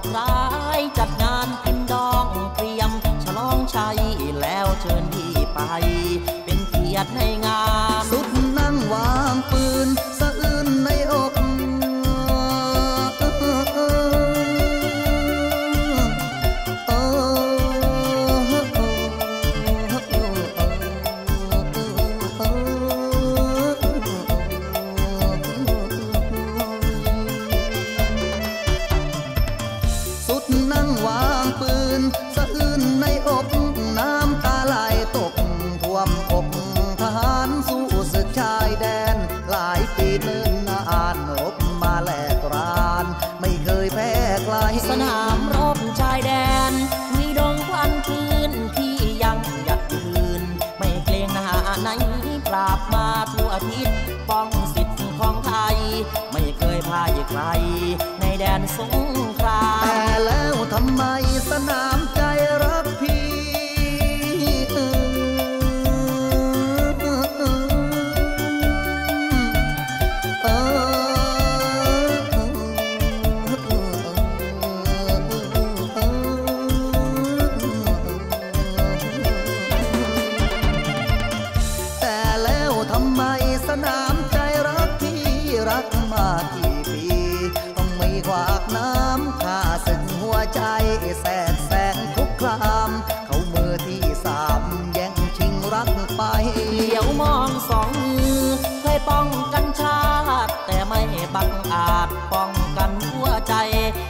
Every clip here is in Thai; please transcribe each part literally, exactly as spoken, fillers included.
ดร้ายจัดงานกินดองเตรียมฉลองชัยแล้วเชิญพี่ไปเป็นเกียรติในงานสุดนั่งวางปืนสะอื้นในอกสนามรบชายแดนมีดงควันคืนที่ยังหยัดยืนไม่เกรงหน้าไหนปราบมาทั่วทิศป้องสิทธิ์ของไทยไม่เคยพ่ายใครในแดนสงครามแต่แล้วทำไมสนามใจรักพี่ใจแสนแสนทุกครามเขามือที่สามแย่งชิงรักไปเหลียวมองสองมือเคยป้องกันชาติแต่ไม่บังอาจป้องกันหัวใจ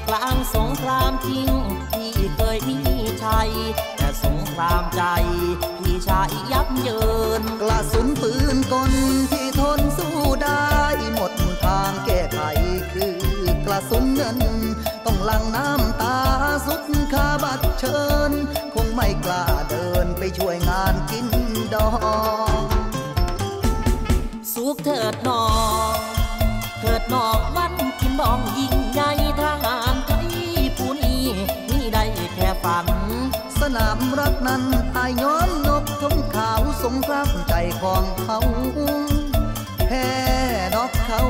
กลางสงครามจริงที่เคยมีชัยแต่สงครามใจพี่ชายยับเยินกระสุนปืนกลที่ทนสู้ได้หมดทางแก้ไขคือกระสุนเงินต้องหลั่งน้ำตาสุดขาบัดเชิญคงไม่กล้าเดินไปช่วยงานกินดองสุขเถิดน้องเถิดน้องวันกินดองยิ่งใหญ่ทหารไทยผู้นี้นี่ได้แค่ฝันสนามรักนั้นอายย้อนนกทงขาวสงครามใจของเขาแพ้นอกเขา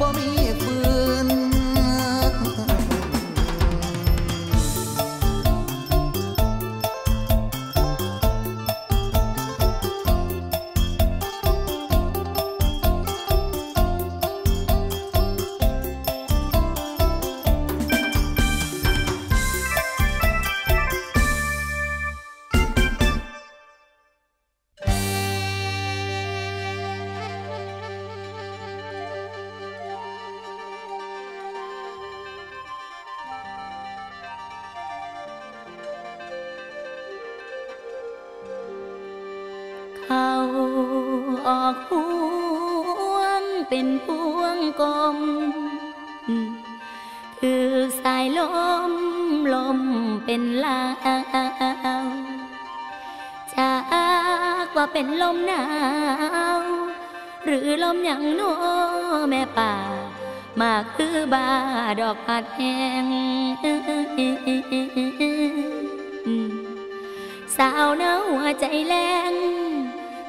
บ่มีปืนเขาออกพวงเป็นพวงกลมคือสายลมลมเป็นลาวจากว่าเป็นลมหนาวหรือลมอย่างโน้แม่ป่ามาคือบาดอกผัดแห้งสาวหนาวหัวใจแรง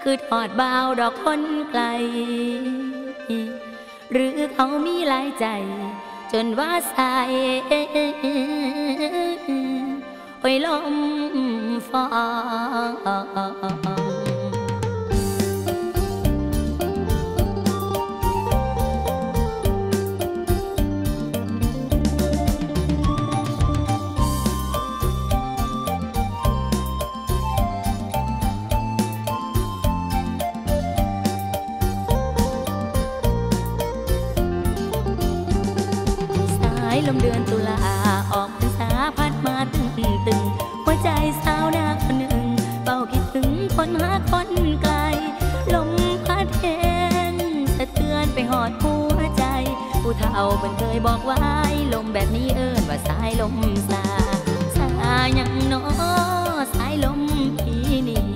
คือทอดบ่าวดอกคนไกลหรือเขามีหลายใจจนว่าใส่โอ้ยลมฟองลมเดือนตุลาออกพรรษาพัดมาตึงตึงหัวใจสาวนาคนหนึ่งเป่าคิดถึงคนหาคนไกลลมพัดแห้งสะเทือนไปหอดหัวใจผู้เฒ่าเพิ่นเคยบอกไว้ลมแบบนี้เอิ้นว่าสายลมสาสายังน้อสายลมที่นี่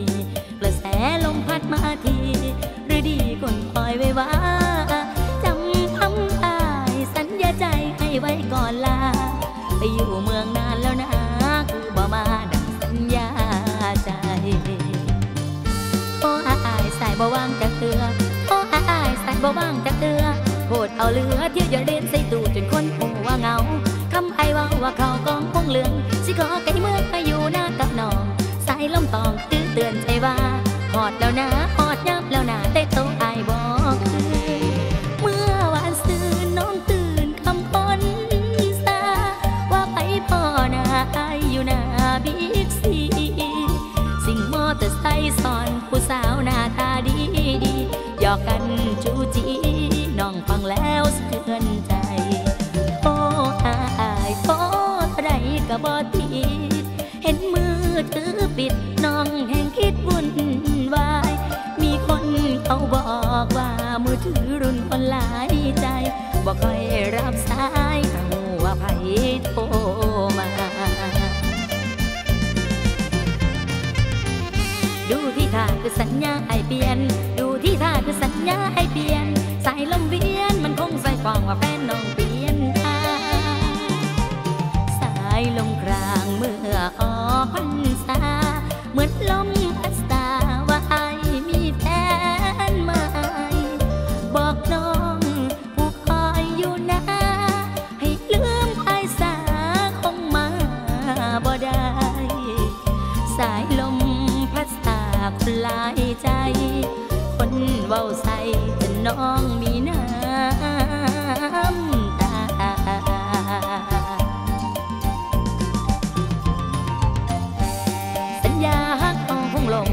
กระแสลมพัดมาทีหรือดีคนคอยไว้ว่าไว้ก่อนลาไปอยู่เมืองนานแล้วนะคือบ่มาดังสัญญาใจโอ้อายสายบ่ว่างจะเตือโอ้อายสายบ่ว่างจะเตือโหดเอาเหลือเที่ยวอย่าเล่นใส่ตู้จนคนหัวเงา ว่าเขากองคงเหลืองสิขอไก่เมืองไปอยู่หน้ากับน้องสายลมตองตื้อเตือนใจว่าหอดแล้วนะหอดยับแล้วนะแต่โตอายบอกคือเมื่อวานซื้อน้องตื่นคำปนซาว่าไปพ่อนะอายอยู่หน้าบิ๊กซีสิ่งมอเตอร์ไซค์สอนผู้สาวหน้าตาดีดีหยอกกันจูจีน้องฟังแล้วสะเทือนใจโอ้อายโอ้ไรก็บ่ติดเห็นมือถือปิดน้องแห่งคิดวุ่นวายมีคนเขาบอกว่ามือถือรุ่นคนหลายใจบ่ค่อยรับสายเขาว่าไผโทรมาดูที่ท่าคือสัญญาไอเปลี่ยนดูที่ท่าคือสัญญาไอเปลี่ยนสายลมเวียนมันคงใส่ฟองว่าแฟนน้องเปลี่ยนทางสายลมกลางเมื่อออกพรรษาเหมือนลมพัดตาว่าไอมีแฟนใหม่บอกน้องผู้คอยอยู่นะให้ลืมไอสาคงมาบ่ได้สายลมพัดตาคลายใจคนเว้าใสจนน้องมีน้ำตาสัญญาฮักเอาคงลง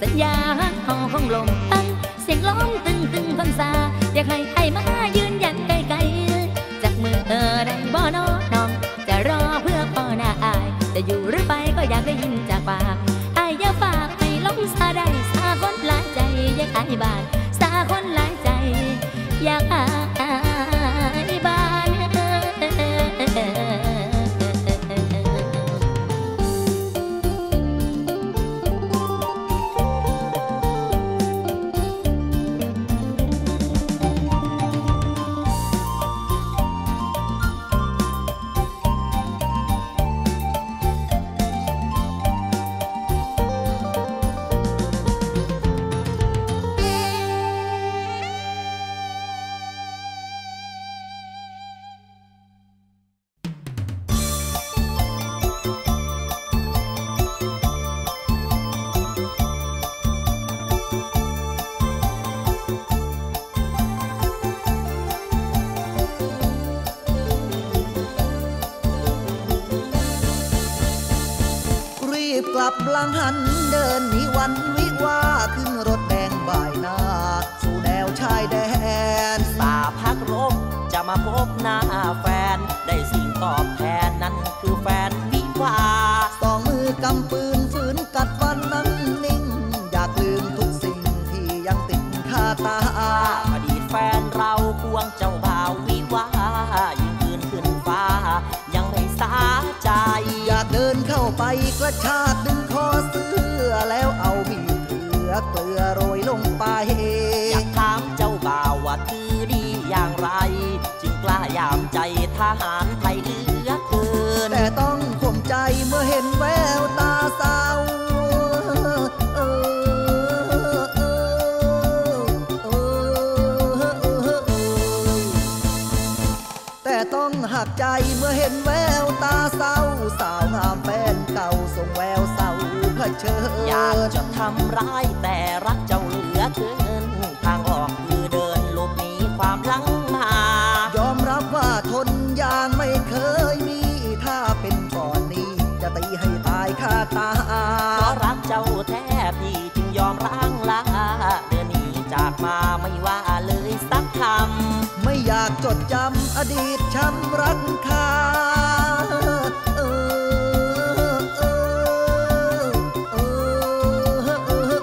สัญญาฮักเอาคงลงตั้งเสียงร้องตึงตึงพันซาอยากให้ไอ้มายืนยันไกลๆจากมือเธอได้บ่น้อน้องจะรอเพื่อพ่อหน้าอายจะอยู่หรือไปก็อยากได้ยินจากปากอายอย่าฝากให้ล้มซาได้ซาคนหลายใจอยากอายบ้านซาคนหลายใจอยากอายบ้านหลังหันเดินนิวันวิวาขึ้นรถแดงบ่ายนาสู่แนวชายแดนป่าพักรบจะมาพบหน้าแฟนได้สิ่งตอบแทนนั้นคือแฟนวิวาสองมือกำปืนฝืนกัดฟันนั้นนิ่งอยากลืมทุกสิ่งที่ยังติดคาตาอดีตแฟนเราควงเจ้าบ่าววิวายิ่งคืนขึ้นฟ้ายังไม่สาใจอยากเดินเข้าไปกระชากดึงคอเสื้อแล้วเอาบีบเกลือเกลือโรยลงไปอยากถามเจ้าบ่าวว่าคือดีอย่างไรจึงกล้ายามใจทหารไทยเหลือเกินแต่ต้องข่มใจเมื่อเห็นแววตาสาวแต่ต้องหักใจเมื่อเห็นแววตาเศร้าสาวงามแฟนเก่าส่งแววเศร้าเผชิญอยากจะทำร้ายแต่รักเจ้าเหลือเกินทางออกคือเดินหลบหนีความหลังมายอมรับว่าทนอย่างไม่เคยมีถ้าเป็นก่อนนี้จะตีให้ตายคาตาเพราะรักเจ้าแท้พี่จึงยอมร่างลาเดินหนีจากมาไม่ว่าเลยสักคำไม่อยากจดจำอดีตช้ำรักคาเออเออเออเออ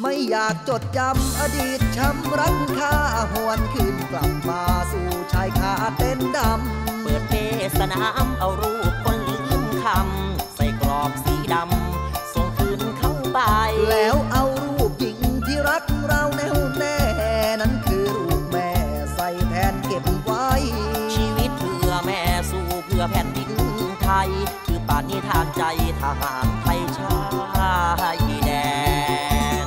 ไม่อยากจดจำอดีตช้ำรักคาหวนคืนกลับมาสู่ชายคาเต้นดำเปิดเพลงสนามเอารูปคนลืมคำใส่กรอบสีดำส่งคืนเข้าไปแล้วเอารูปหญิงที่รักเราแน่วแน่นั้นคือรูปแม่ใส่แทนเก็บไว้ชีวิตเพื่อแม่สู่เพื่อแผ่นดินไทยคือปณิธานใจทหารไทยชายแดน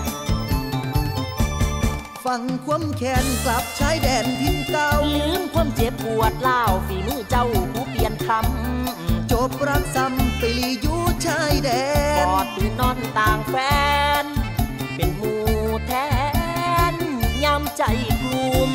ฟังความแค้นกลับชายแดนทิ้งเก่าลืมความเจ็บปวดเล่าฝีมือ เจ้าผู้เปลี่ยนคำจบรักซ้ำไปลีอยู่ชายแดนกอดหรือนอนต่างแฟนเป็นหมู่แทนยามใจกลุ้ม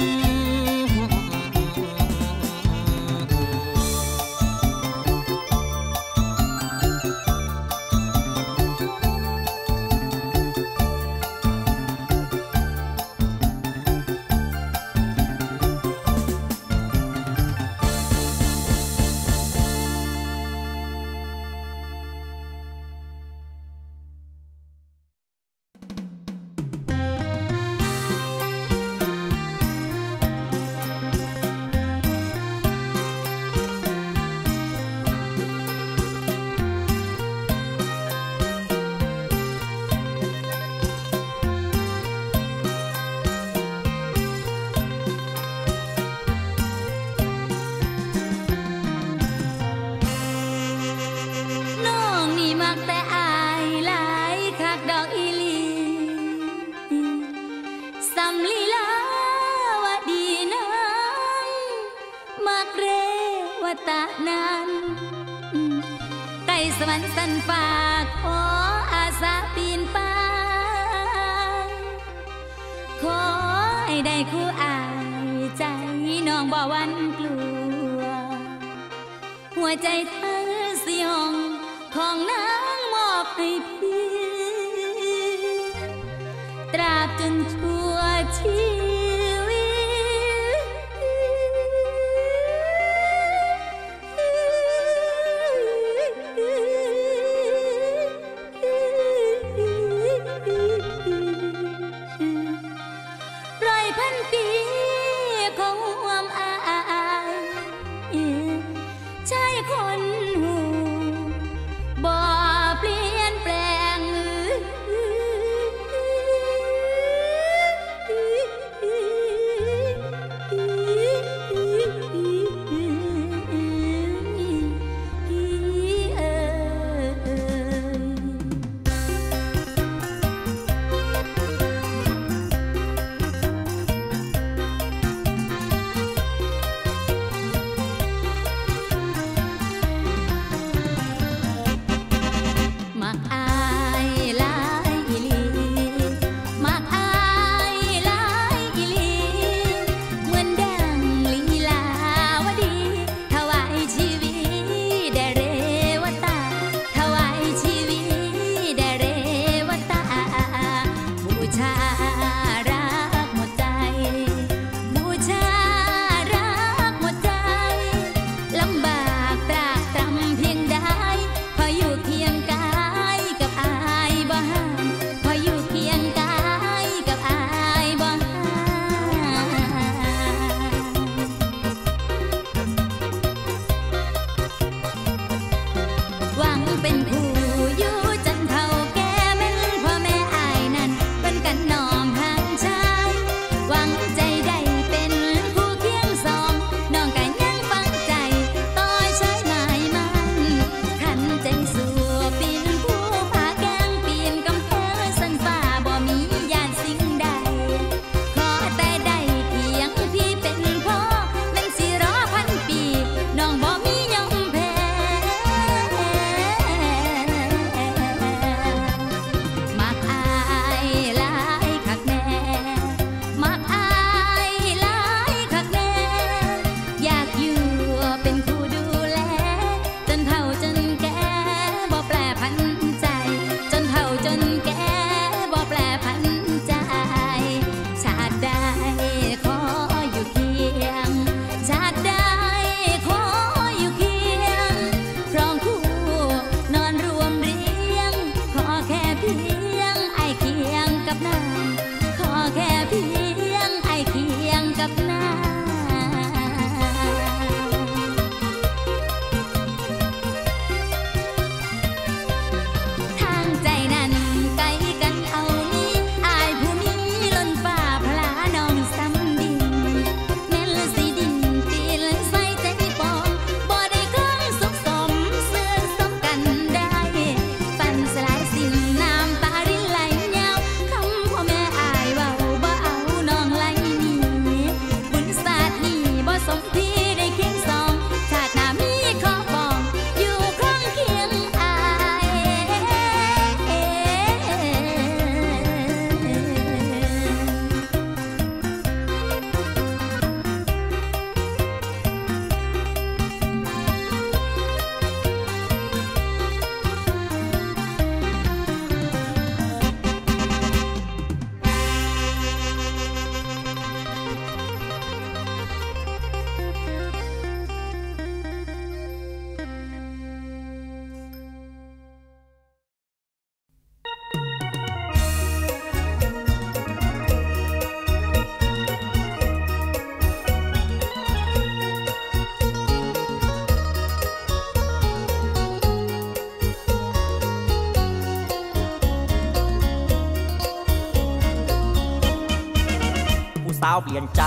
าวเปลี่ยนใจ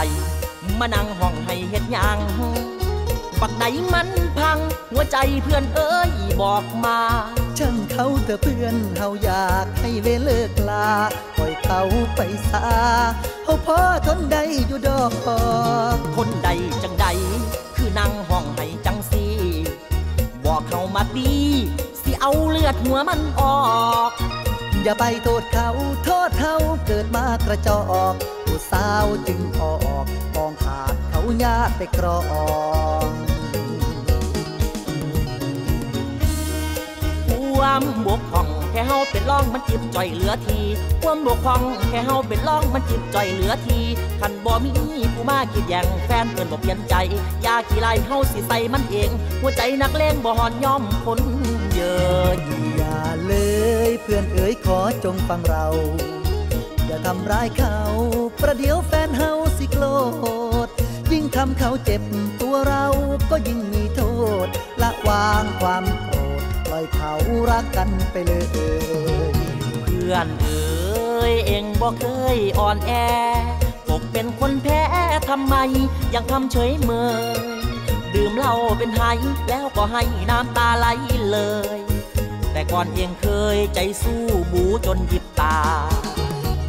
มานั่งห้องให้เฮ็ดหยังปักไหนมันพังหัวใจเพื่อนเอ้ยบอกมาช่างเขาเถอะเพื่อนเฮาอยากให้เวเลิกลาปล่อยเขาไปซะเฮาพอทนได้อยู่ดอกทนได้จังใดคือนั่งห้องให้จังสีบอกเขามาดีสิเอาเลือดหัวมันออกอย่าไปโทษเขาโทษเฮาเกิดมากระจอกผู้สาวจึงออกมองขาดเขายากไปกรองความบกพร่องแค่เฮาเป็นร่องมันจิบจ่อยเหลือทีความบกพร่องแค่เฮาเป็นร่องมันจิบจ่อยเหลือทีคันบ่มีผู้มาคิดแย่งแฟนเพิ่นบ่เปลี่ยนใจยาขี้ไล่เฮาสิใส่มันเองหัวใจนักเลงบ่หอนยอมคนเยอะอย่าเลยเพื่อนเอ๋ยขอจงฟังเราอย่าทำร้ายเขาประเดี๋ยวแฟนเฮาสิโกรธยิ่งทำเขาเจ็บตัวเราก็ยิ่งมีโทษละวางความโกรธปล่อยเขารักกันไปเลยเพื่อนเอ๋ยเองบ่เคยอ่อนแอตกเป็นคนแพ้ทำไมยังทำเฉยเมยดื่มเหล้าเป็นไห้แล้วก็ให้น้ำตาไหลเลยแต่ก่อนเองเคยใจสู้บู๊จนหยิบตา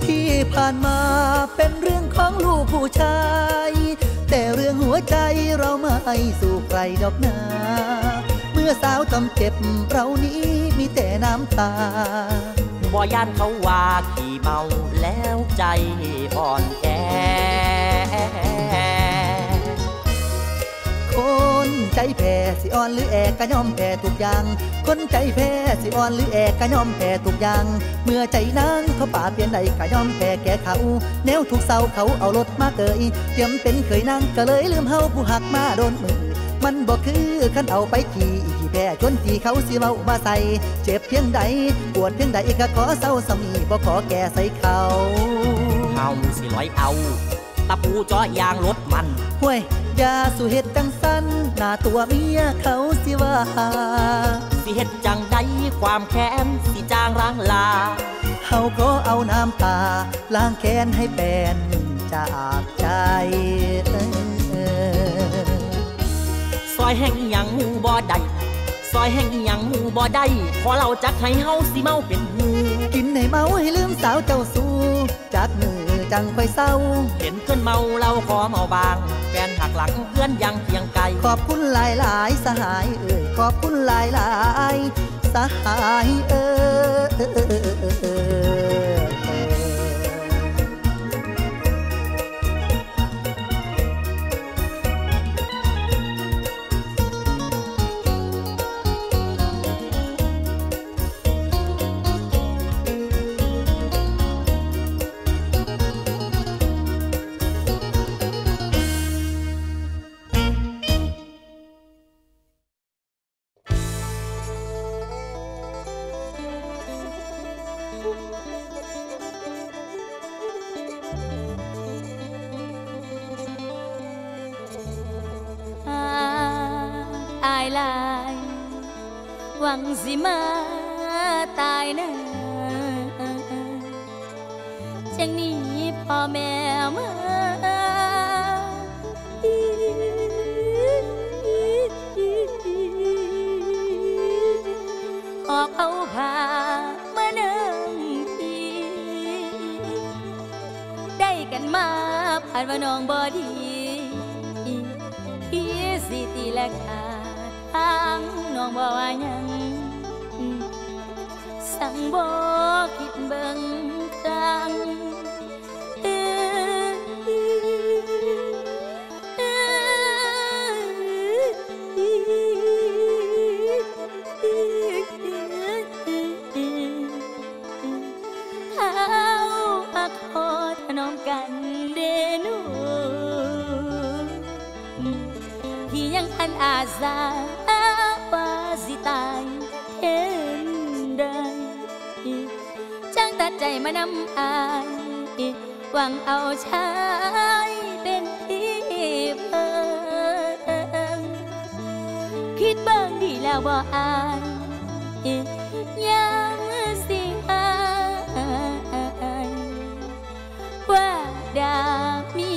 ที่ผ่านมาเป็นเรื่องของลูกผู้ชายแต่เรื่องหัวใจเราไม่สู่ใครดอกนาเมื่อสาวทำเจ็บเรานี้มีแต่น้ำตาบ่ย่านเขาว่าขี้เมาแล้วใจอ่อนแอคนใจแพ้สิอ่อนหรือแอกก็ยอมแพ้ทุกอย่างคนใจแพ้สิอ่อนหรือแอกก็ยอมแพ้ทุกอย่างเมื่อใจนั้นเขาป่าเปลี่ยนใดก็ยอมแพ้แก่เขาแนวถูกเศร้าเขาเอารถมาเกยเตรียมเป็นเคยนั่งก็เลยลืมเฮาผู้หักมาโดนมือมันบอกคือขันเอาไปขี่ที่แพ้จนที่เขาสิเมามาใส่เจ็บเพียงใดปวดเพียงใดก็ขอเศร้าสมีบ่ขอแก่ใส่เขาเอาสิลอยเอาตะปูจ้อยางรถมันห้วยยาสุเฮ็ดจังสั้นหน้าตัวเมียเขาสิว่าสิเฮ็ดจังใดความแค้นสิจางล้างลาเฮาก็เอาน้ำตาล้างแค้นให้แป้นจากใจซอยแห่งหยังหมู่บ่ได้ซอยแห่งหยังหมู่บ่ได้ขอเราจักให้เฮาสิเมาเป็นหมู่กินให้เมาให้ลืมสาวเจ้าสู่จักมือจังค่อยเศร้าเห็นเพื่อนเมาเราขอเมาบางแฟนหักหลังเพื่อนยังเคียงไกลขอบคุณหลายหลายสหายเอ่ยขอบคุณหลายหลายสหายเอ่ยหวังสิมาตายนะจังนี้พ่อแม่มาขอเอาผ้ามาหนึ่งทีได้กันมาผ่านว่าน้องบอดีที่สิตีและขาทางน้องบ่ว่าหยังสั่งบ่คิดเบิ่งตังเท้าอักขอถนอมกันเดนูที่ยังอันอาซาตายเห็นได้ช่างตัดใจมานำอายหวังเอาชายเป็นที่เพิ่งคิดบ้างดีแล้วบ่อายยังสิอายว่าดามี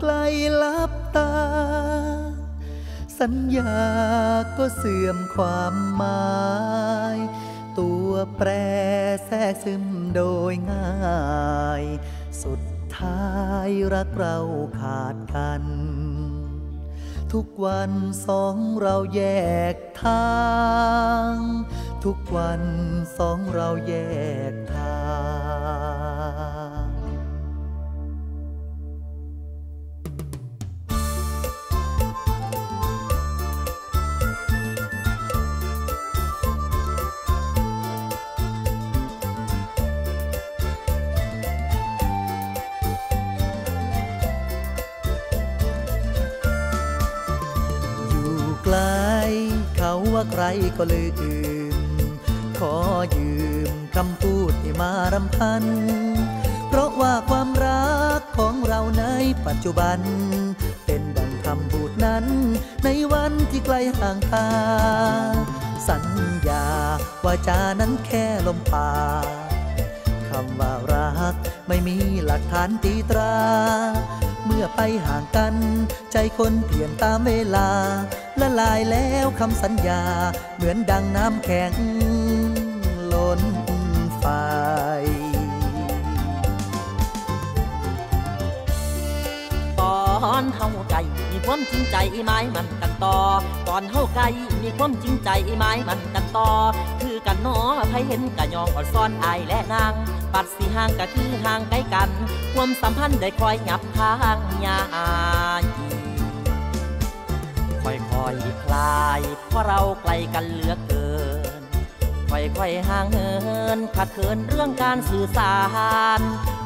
ไกลลับตาสัญญาก็เสื่อมความหมายตัวแปรแทรกซึมโดยง่ายสุดท้ายรักเราขาดกันทุกวันสองเราแยกทางทุกวันสองเราแยกทางไกลเขาว่าใครก็ลืมขอยืมคำพูดที่มารำพันเพราะว่าความรักของเราในปัจจุบันเป็นดังคำพูดนั้นในวันที่ไกลห่างตาสัญญาว่าจานั้นแค่ลมปากคำว่ารักไม่มีหลักฐานตีตราเมื่อไปห่างกันใจคนเปลี่ยนตามเวลาละลายแล้วคำสัญญาเหมือนดังน้ำแข็งล้นไฟตอนเฮาไก่มีความจริงใจไม้มันกันต่อตอนเฮาไก่มีความจริงใจไม้มันกันต่อคือกันน้อใครเห็นกะยองอดซ่อนอายและนางปัดสีห่างกะคือห่างไกลกันความสัมพันธ์ได้คอยหยับข้างยาค่อยค่อยคลายเพราะเราไกลกันเหลือเกินค่อยค่อยห่างเหินขัดเขินเรื่องการสื่อสาร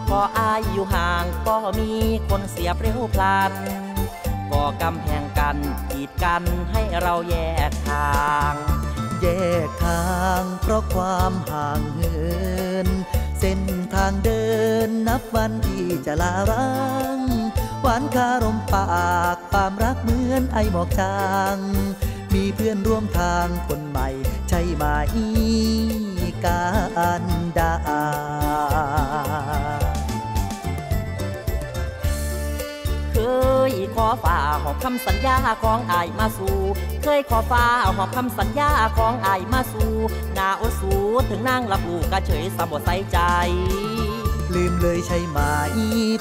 พออายอยู่ห่างก็มีคนเสียเปรี้ยวพลันก่อกำแพงกันกีดกันให้เราแยกทางแยกทางเพราะความห่างเหินเส้นทางเดินนับวันที่จะลาร้างหวานคารมปากความรักเหมือนไอหมอกจางมีเพื่อนร่วมทางคนใหม่ใช่ไหมการดาเคยขอฝ่าหอบคำสัญญาของอายมาสู่เคยขอฝ่าหอบคำสัญญาของอายมาสู่นาอดสูถึงนั่งรับรู้กะเฉยสมบใส่ใจลืมเลยใช่ไหม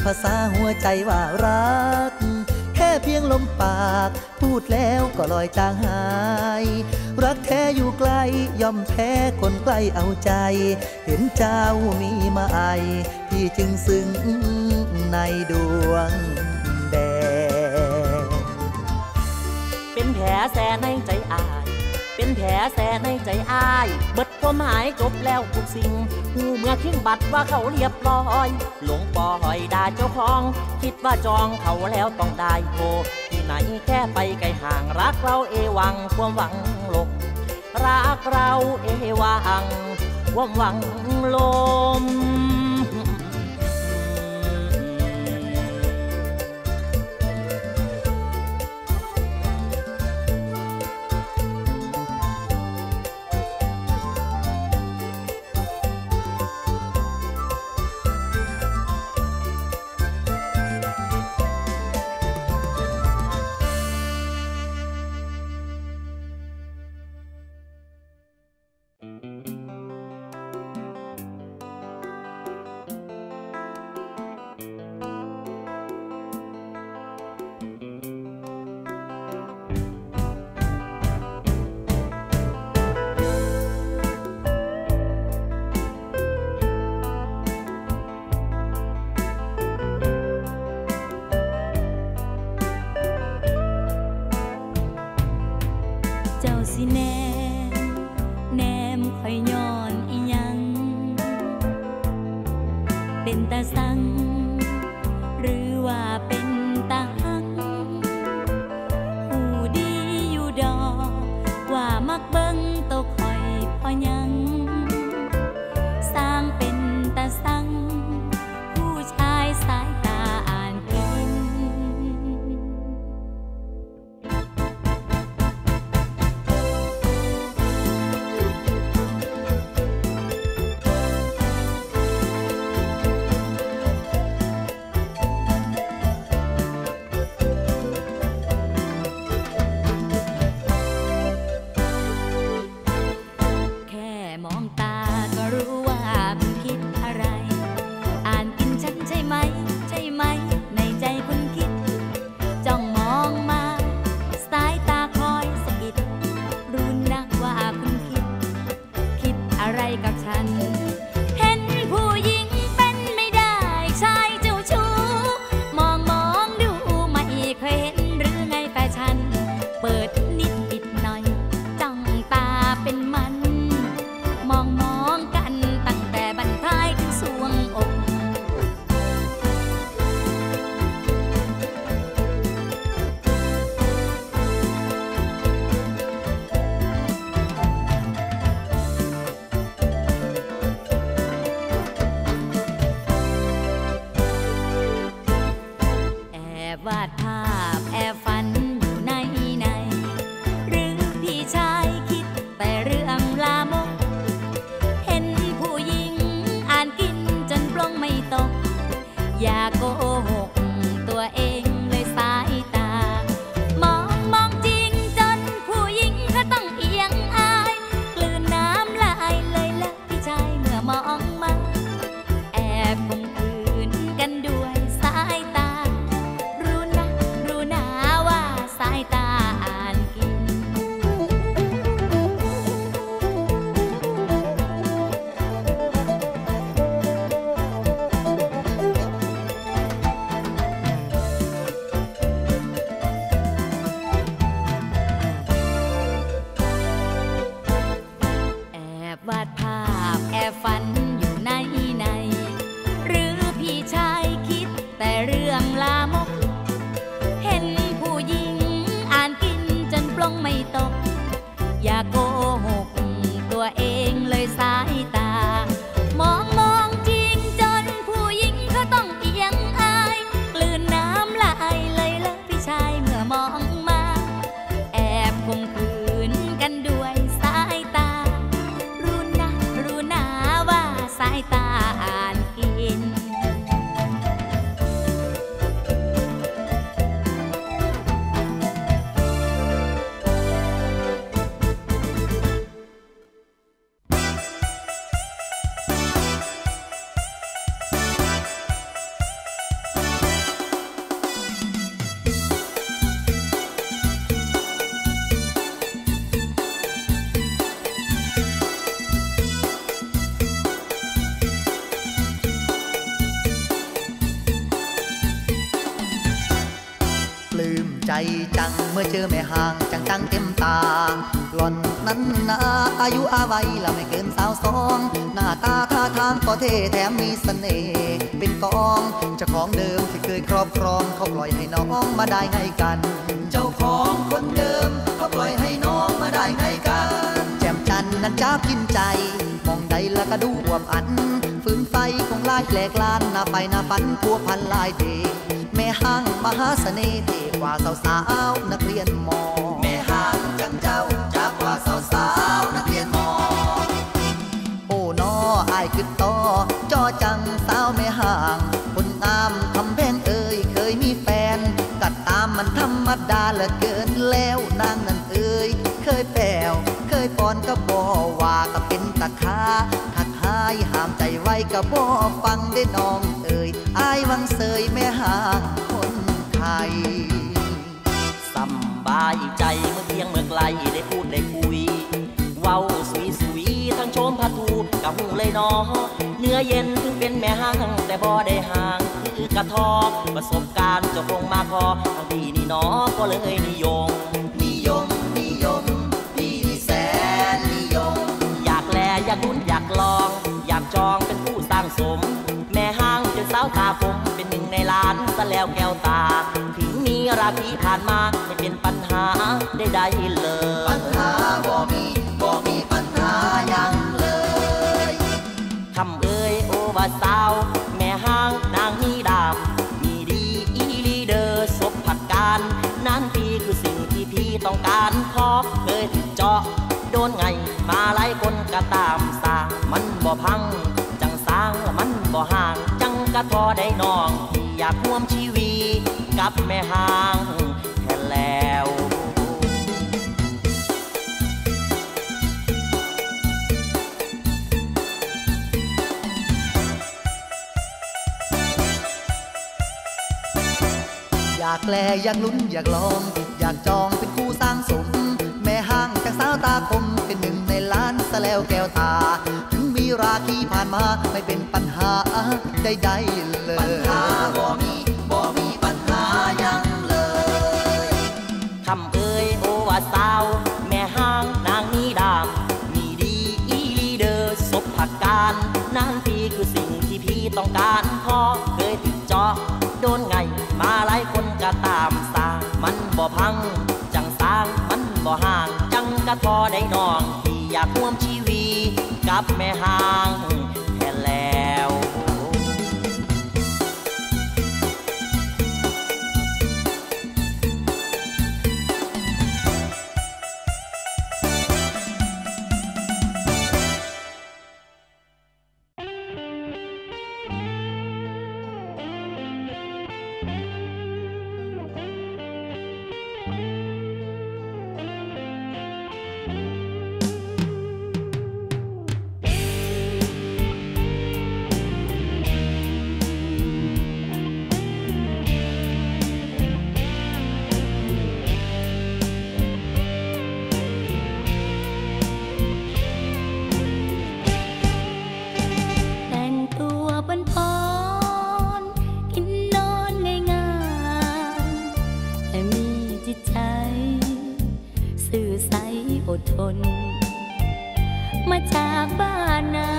ภาษาหัวใจว่ารักแค่เพียงลมปากพูดแล้วก็ลอยจางหายรักแท้อยู่ไกลยอมแพ้คนใกล้เอาใจเห็นเจ้ามีมาไอพี่จึงซึ้งในดวงแดงเป็นแผลแสบในใจอายเป็นแผลแสบในใจอายเบิดความหมายจบแล้วทุกสิ่งหูเมื่อทิ้งบัตรว่าเขาเรียบร้อยหลงปล่อยด่าเจ้าของคิดว่าจองเขาแล้วต้องได้โทที่ไหนแค่ไปไกลห่างรักเราเอวังความหวังลมรักเราเอวังความหวังลม มองตาก็รู้ว่ามันคิดอะไรอ่านกินฉันใช่ไหมใช่ไหมในใจคุณคิดจ้องมองมาสายตาคอยสะกิดรู้นักว่าคุณคิดคิดอะไรกับฉันเห็นผู้หญิงเป็นไม่ได้ชายเจ้าชู้มองมองดูไม่เคยเห็นหรือไงแต่ฉันเปิดนิดปิดหน่อยจ้องตาเป็นมันมองมองกันตั้งแต่บั้นท้ายถึงสวงอกวาดภาพแอบฝันอยู่ในในหรือพี่ชายคิดแต่เรื่องลามกเห็นผู้หญิงอ่านกินจนปลงไม่ตกอย่าโกหกตัวเองเลยสายตามองมองจริงจนผู้หญิงก็ต้องเอียงอายกลืนน้ำลายเลยละพี่ชายเมื่อมองมาแอบคมคืนกันด้วยสายตาสายตาอ่านกินแอบวาดภาพแอบฝันอยู่ในในหรือพี่ชายคิดแต่เรื่องลามกเห็นผู้หญิงอ่านกินจนปลงไม่ตกอย่าโกหกตัวเองเลยสายตามองมองจริงจนผู้หญิงก็ต้องเอียงอายกลืนน้ำลายเลยละพี่ชายเมื่อมองมาแอบคมคืนกันด้วยสายตารู้นะรู้นะว่าสายตาอ่านกินจังเมื่อเจอแม่ห่างจังจังเต็มตาหล่อนนั้นนะอายุอาวัยละไม่เกินสาวสองหน้าตาท่าทางก็เท่แถมมีเสน่ห์เป็นกองเจ้าของเดิมที่เคยครอบครองเขาปล่อยให้น้องมาได้ไงกันเจ้าของคนเดิมเขาปล่อยให้น้องมาได้ไงกันแจ่มจันนั้นจ้ากินใจมองใดละก็ดูอวบอันฝืนไฟคงไล่แหลกลานหน้าไปหน้าฝันพัวพันลายเทแม่ห่างมหาเสน่ห์กว่าสาวสาวนักเรียนมอแม่ห่างจังเจ้าจากว่าสาวสาวนักเรียนมอโอ้นออายขึ้นต่อจอจังสาวแม่ห่างคนงามทำแพงเอ่ยเคยมีแฟนกัดตามมันธรรมดาเหลือเกินแล้วนางนั้นเอ่ยเคยแปลวเคยปอนก็บ่ว่าก็เป็นตะค้าทักทายห้ามใจไว้ก็บ่ฟังได้น้องเอ่ยอายวังเสยแม่ห่างคนไทยสำบายใจเมื่อเพียงเมื่อไกลได้พูดได้คุยเว้าสุยสุยทั้งชมพัทูกับหูเลยน้อเนื้อเย็นถึงเป็นแม่ห่างแต่บ่ได้ห่างคือกระทอกประสบการณ์จะคงมาพอทั้งที่นี่น้อก็เลยนิยมนิยมนิยมดีแสนนิยมอยากแลอยากรุ่นอยากลองอยากจองเป็นผู้สร้างสมแม่ห่างเป็นสาวตาผมเป็นหนึ่งในล้านซะแล้วแก้วตาราพีผ่านมาไม่เป็นปัญหาได้ได้เลยปัญหาบ่มีบ่มีปัญหายังเลยคำเอ่ยโอว่าสาวแม่ห่างนางมีดาบมีดีอีลีเดอร์สบผักการนั่นพี่คือสิ่งที่พี่ต้องการพอเคยถึงเจาะโดนไงมาไล่คนกระตามสามันบ่พังจังสางละมันบ่ห่างจังกระทอได้น้องอยากร่วมชีวิตกับแม่ห่างแค่แล้ว ากแลอยากลุ้นอยากลองอยากจองเป็นคู่สร้างสมแม่ห้างจากสาวตาคมเป็นหนึ่งในล้านซะแล้วแก้วตาถึงมีราคีผ่านมาไม่เป็นปัญหาใดๆเลยปัญหาบ่มีบ่มีปัญหายังเลยคำเอ่ยโอว่าสาวแม่ห้างนางนี้ดามมีดีอีลีเดอร์สบผักการนางตีคือสิ่งที่พี่ต้องการพอเคยติดจอโดนไงมาหลายคนก็ตามสร้างมันบ่พังจังสร้างมันบ่ห่างจังกะทอได้น้องที่อยากร่วมชีวิตกับแม่ห่างแท้แล้วมาจากบ้านนา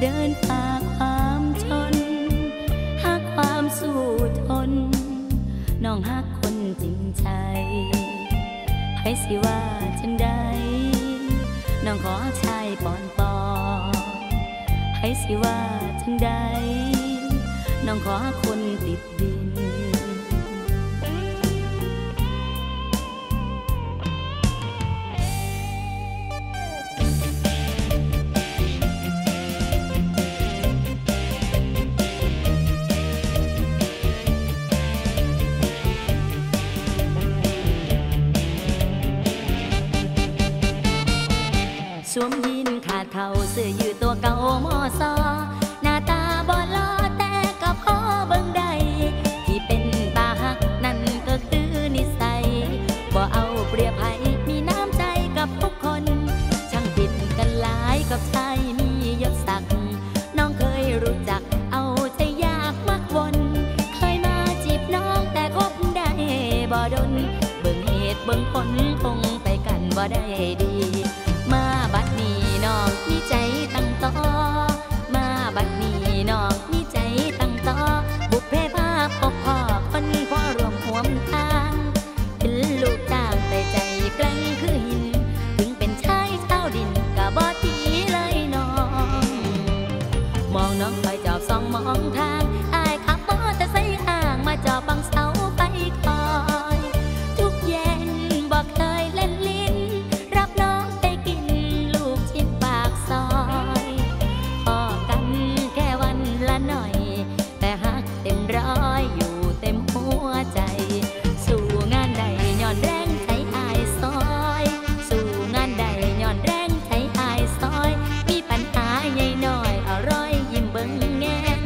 เดินฝ่าความจนหาความสู้ทนน้องหาคนจริงใจให้สิว่าจังใดน้องขอชายปอนปอให้สิว่าจังใดน้องขอคนติดดินสวมยีนขาดเท่าเสื้อยืดตัวเก่ามอซอหน้าตาบอลอแต่ก็พอเบิ่งได้ที่เป็นตาหักนั่นก็คือนิสัยบ่เอาเปรียบให้มีน้ำใจกับทุกคนช่างผิดกันหลายกับชายมียศศักดิ์น้องเคยรู้จักเอาใจยากมักวนเคยมาจีบน้องแต่คบได้บ่ดนเบิ่งเหตุเบิ่งผลคงไปกันบ่ได้ดีมาบัดนี้น้องมีใจตั้งต่อมาบัดนี้น้องมีใจตั้งต่อบุพเพภาพพบพ่อคนพ่อรวมหัวมทางเป็นลูกจ้างแต่ใจแกร่งคือหินถึงเป็นชายเจ้าดินกะบ่ตีเลยน้องมองน้องคอยจอบส่องมองทางอายขับมอเตอร์ไซค์ห่างมาจอบบังเสาไปคอยทุกเย็นบอกเคยเล่นลิ้นรับน้องอยู่เต็มหัวใจสู่งานใดย้อนแรงใจอายซอยสู่งานใดย้อนแรงใจอายซอยมีปัญหาใหญ่น้อยอร่อยยิ้มเบิ่งแงง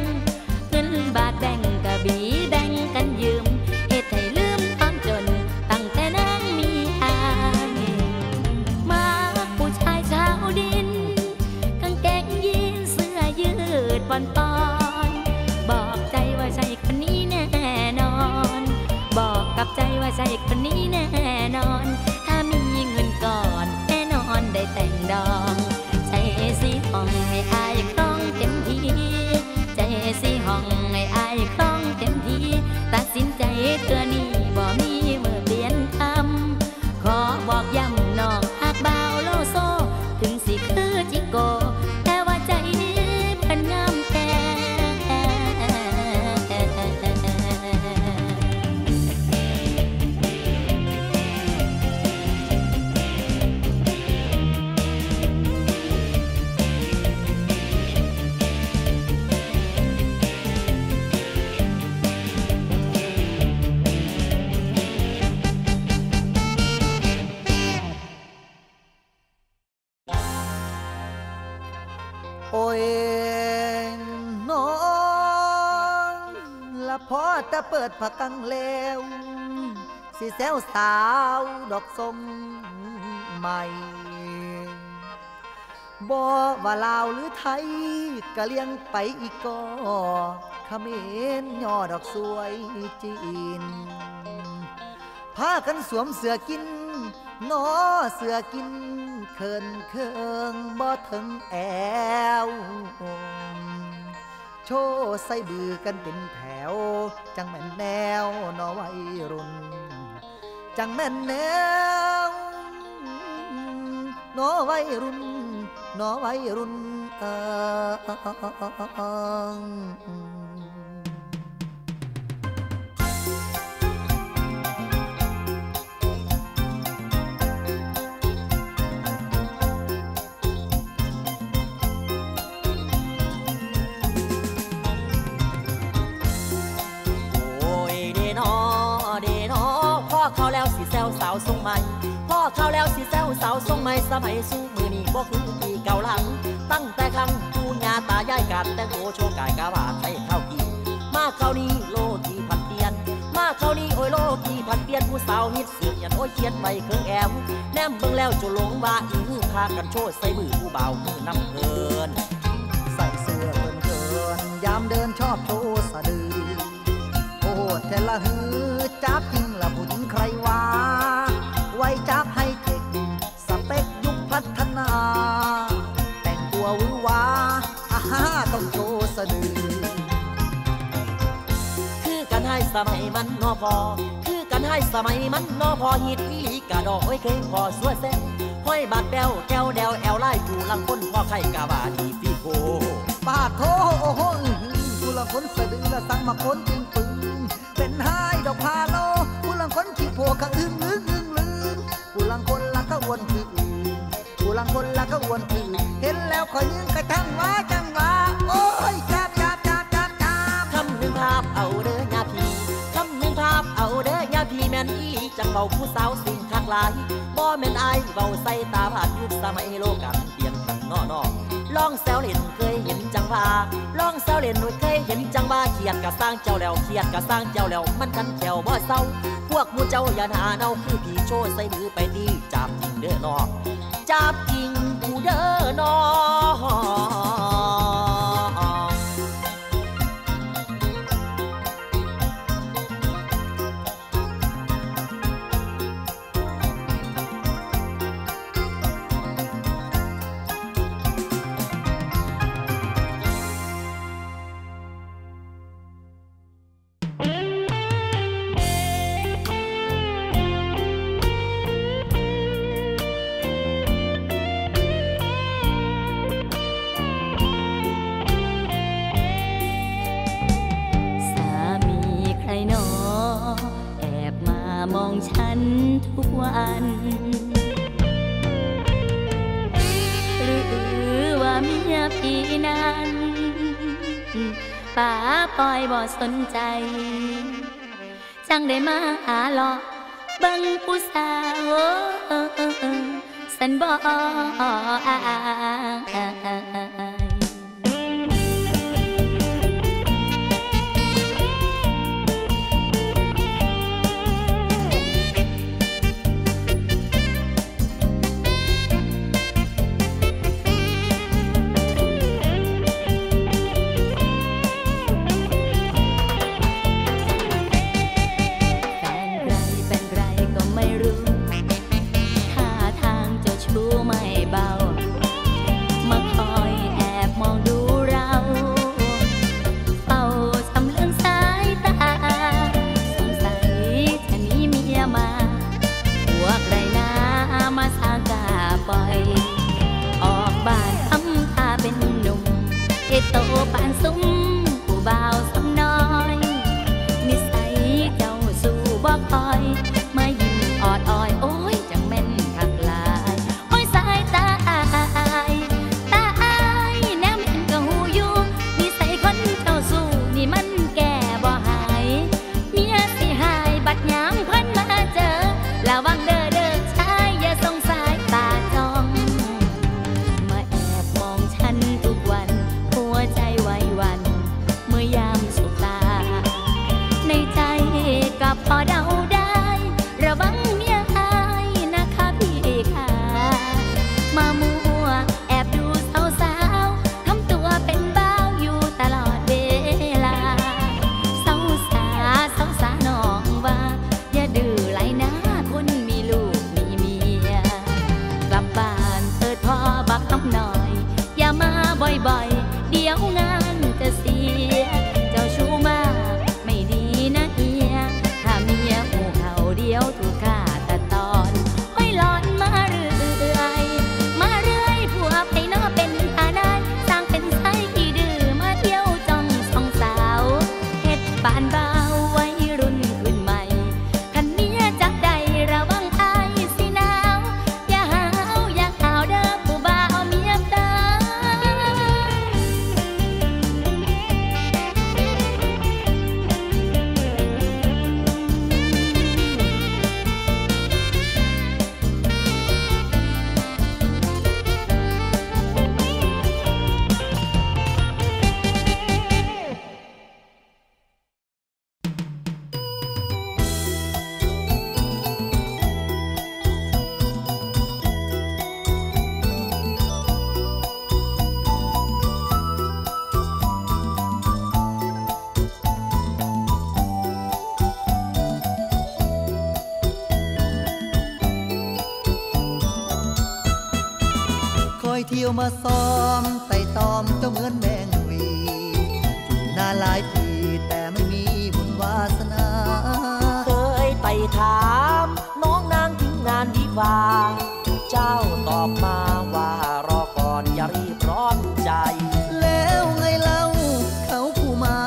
เงินบาทแบ่งกะบีแบ่งกันยืมเหตุให้ลืมความจนตั้งแต่นั้นมีอายมาผู้ชายชาวดินกางเกงยีนเสื้อยืดปอนปอนบอกใจว่าใช่คนนี้แน่นอนบอกกับใจว่าใช่คนนี้แน่นอนถ้ามีเงินก่อนแน่นอนได้แต่งดองใจสีห้องให้อายคล่องเต็มทีใจสีห้องให้อายคล่องเต็มทีตัดสินใจตัวนี้บ่มีเมื่อเปลี่ยนคำขอบอกย้ำน้องหากบ่าวโลโซถึงสิคือจิโก พอแต่เปิดผักกังเลวสีแซวสาวดอกสมใหม่บ่ว่าลาวหรือไทยก็เลี้ยงไปอีกก็เขมรย่อดอกสวยจีนพากันสวมเสื้อกินนอเสื้อกินเคินเคิงบ่ถึงแอวโชว์ใส่บือกันเป็นแถวจังแม่นแนวนอวัยรุ่นจังแม่นแนวนอวัยรุ่นนอวัยรุ่นเอ่อสาวทรงใหม่พ่อเข้าแล้วสิแซวสาวทรงใหม่สมัยสู้มือนี่บ่คือปีเก่าหลังตั้งแต่ครั้งปู่ย่าตายายกันแต่โหโชว์กายกะว่าใส่เข้ากี่มาเข้านี้โลกี่พันเปลี่ยนมาเข้านี้โอ้ยโลกี่พันเปลี่ยนผู้สาวฮิตเสียนโอ้ยเขียนไว้เครื่องแอมแนมเบิ่งแล้วจะหลงว่าอีหื้อพากันโชว์ใส่มือผู้บ่าวมือน้ำเกินใส่เสื้อเพิ่นเกินยามเดินชอบโชว์สะดือโอ้เทละหื้อจับทิ้งละผู้หญิงใครว่าไว้จับให้เทคสเปคยุคพัฒนาแต่งตัววิวาอาฮ่าต้องโชว์สะดือคือกันให้สมัยมันนอพอคือกันให้สมัยมันนอพอฮิตอีหลีกะดอกโอ้ยเคยพอสวยเส้นห้อยบาดแป้วแก้วแดวแอวไล่ผู้ลังคนพ่อไข่กะว่าดีพี่โพปาโทโอ้โหผู้ลังคนสะดือละตั้งมาคนจึงปึงเป็นไห้ดอกพาโลผู้ลังคนขี้โพกะอึ้งลึกผู้ลังคนละก็วนคือผู้ลังคนละก็วนคือเห็นแล้วคอยยืนกระทั่งว่าจังหวะโอ้ยจับจับจับจับจับคำหนึ่งภาพเอาเด้อยาพีคำหนึ่งภาพเอาเด้อยาพีแม่นอีจังเบาผู้สาวสิ่งคักหลายบ่แม่นอายเบาใส่ตาผ่านยุคสมัยโลกันเปลี่ยนกันนอนอล่องแซวเล่นเคยเห็นจังว่าล่องแซวเล่นหนูเคยเห็นจังว่าเขียดกะสร้างเจ้าแล้วเขียดกะสร้างเจ้าแล้วมันกันแถวบ่เศร้าพวกมูเจ้าอย่าหาเนาคือผีโชว์ใส่มือไปดีจับจริงเด้อนอจับจริงกูเด้อนอป้าปล่อยบ่สนใจจังได้มาหาหลอกบังผู้สาวสันบ่อายวัน บ่อยๆเดี๋ยวงานจะเสียเจ้าชู้มากไม่ดีนะเฮียถ้าเมียหูเขาเดียวถูกฆ่าตัดตอนอ้อยหลอนมาเรื่อยมาเรื่อยผัวไปนอกเป็นตาได้สร้างเป็นไส้ขี้ดื้อมาเที่ยวจ้องสองสาวเฮ็ดปานเบาวัยรุ่นขึ้นใหม่คันเมียจับใจระวังอายสิหนาวอย่าหาวอย่าขาวเด้อผู้บ่าวเมียตาเที่ยวมาซ้อมไต่ตอมก็เหมือนแมงวีจุดหน้าหลายปีแต่ไม่มีบุญวาสนาเคยไต่ถามน้องนางถึงงานวิวาเจ้าตอบมาว่ารอก่อนอย่ารีบร้อนใจแล้วไงเล่าเขาผู้มา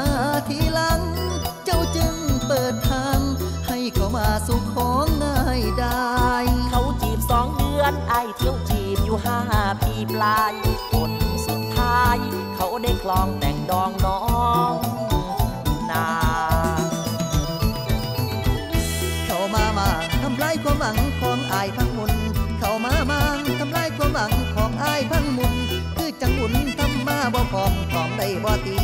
ทีหลังเจ้าจึงเปิดทางให้เขามาสู่ของง่ายได้เขาจีบสองเดือนไอเที่ยวจีบอยู่ห้าปีปลายผลสุดท้ายเขาได้คลองแต่งดองน้องนาเขามามั่งทำลายความหวังของอายพังมุนเขามามั่งทำลายความหวังของอายพังมุนคือจังบุญทำมาบ่พร้อมพร้อมได้บ่ตี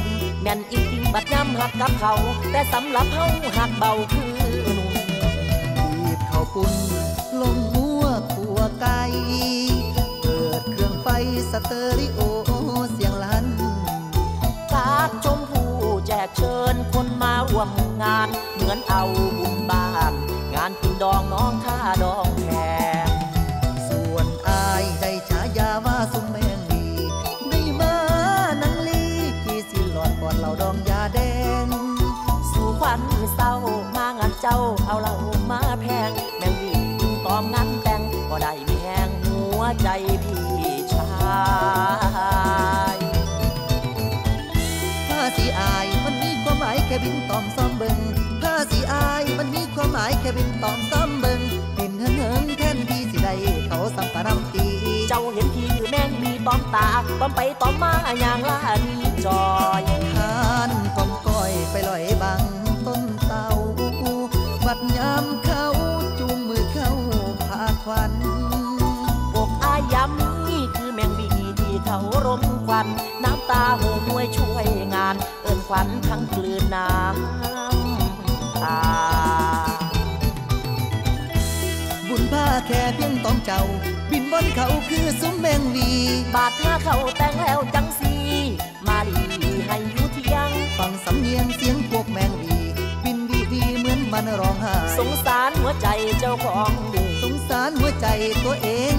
แม่นอีกทิ้งบัดย้ำหักกับเขาแต่สำหรับเขาหักเบาคือหนุ่มบีบเขาปุ่นลงหัวขัวไก่เปิดเครื่องไฟสเตอริโอเสียงลั่นกาดชมพูแจกเชิญคนมาร่วมงานเหมือนเอาบุญบ้านงานกินดองน้องท่าดองแขกส่วนอายได้ฉายาว่าซุมแมงลีได้มานังลีกี่สิหลอดก่อนเราดองยาแดงสู่ขวัญเศร้ามางานเจ้าเอาเรามาแพงแมงลีตอมงานแต่งก็ได้มีแหงหัวใจพี่ชายผ้าสีอายมันมีความหมายแค่บินตอมซ้อมเบิงผ้าสีอายมันมีความหมายแค่บินตอมซ้อมเบิงบินเหิงแทนที่สิได้เขาสัมปรำตีเจ้าเห็นพี่แม่งมีตอมตาตอมไปตอมมาอย่างล่าดีจอยทานกองก้อยไปลอยบังต้นเตาบัดยามเขาจูงมือเขาพาควันอกอายย้ำนี่คือแมงวีที่เขาร่มควันน้ำตาโหมวยช่วยงานเอิ้นควันทั้งกลืนน้ำตาบุญผ้าแค่เพียงต้องเจ้าบินบนเขาคือซุ้มแมงวีบาดถ้าเขาแต่งแล้วจังสีมาลีให้อยู่ที่ยังฟังสำเนียงเสียงพวกแมงวีมันร้องไห้สงสารหัวใจเจ้าของสงสารหัวใจตัวเอง